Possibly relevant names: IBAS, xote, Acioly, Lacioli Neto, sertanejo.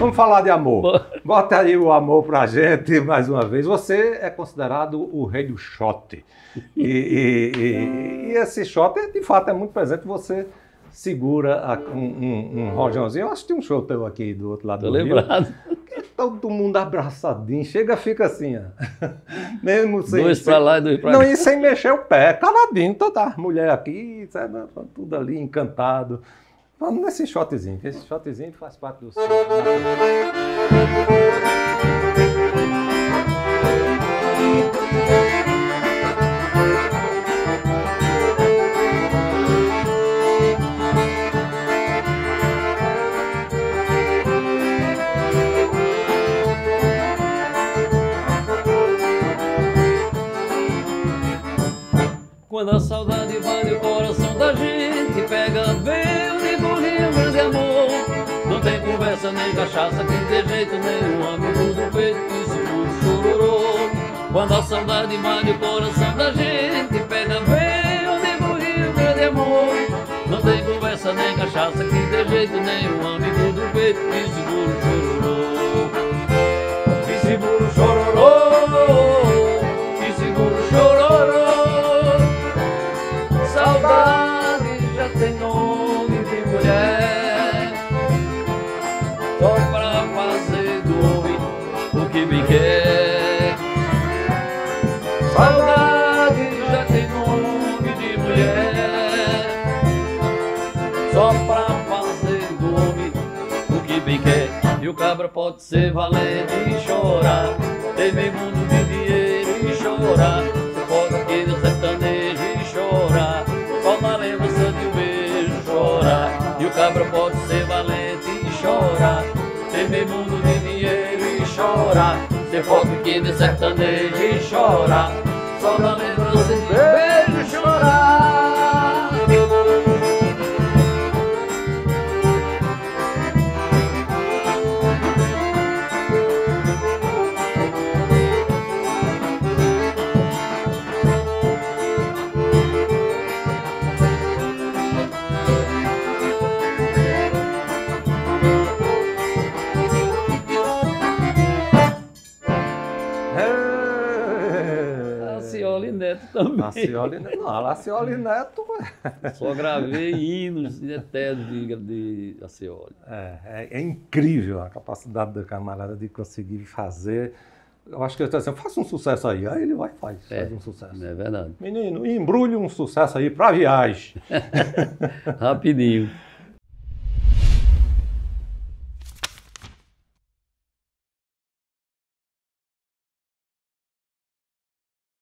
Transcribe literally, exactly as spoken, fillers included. Vamos falar de amor. Bota aí o amor pra gente, mais uma vez. Você é considerado o rei do xote. E, e, e, e esse xote, de fato, é muito presente. Você segura a, um, um, um rojãozinho. Eu acho que tem um show teu aqui do outro lado. Tô do lembrado. Rio. Todo mundo abraçadinho, chega, fica assim, ó. Mesmo sem. Dois pra lá e dois pra cá. Não, e sem mexer o pé, caladinho, toda a mulher aqui, sabe, tudo ali encantado. Vamos nesse xotezinho, que esse xotezinho faz parte do seu. Quando a saudade invade o coração da gente, pega vento e corre um grande amor. Não tem conversa nem cachaça, que não tem jeito nenhum, amigo do peito que segura o chororô. Quando a saudade invade o coração da gente, pega vento e corre um grande amor. Não tem conversa nem cachaça, que não tem jeito nenhum, amigo do peito que segura o chororô. Que segura o chororô. Tem nome de mulher, só pra fazer do homem o que me quer. Saudade já tem nome de mulher, só pra fazer do homem o que me quer. E o cabra pode ser valente e chorar, teve mundo de dinheiro e chorar. Você pode querer sertanejo e chorar, só na lembrança de um beijo chorar. E o cabra pode ser valente e chorar, temer mundo de dinheiro e chorar. Ser forte que de sertanejo e chorar, só na lembrança de um beijo chorar. Lacioli Neto também. Lacioli Neto, não, Lacioli Neto. Só gravei hinos eternos de Acioly. É, é, é incrível a capacidade da camarada de conseguir fazer. Eu acho que ele está dizendo, faça um sucesso aí. Aí ele vai e faz, é, faz um sucesso. É verdade. Menino, embrulhe um sucesso aí para viagem. Rapidinho.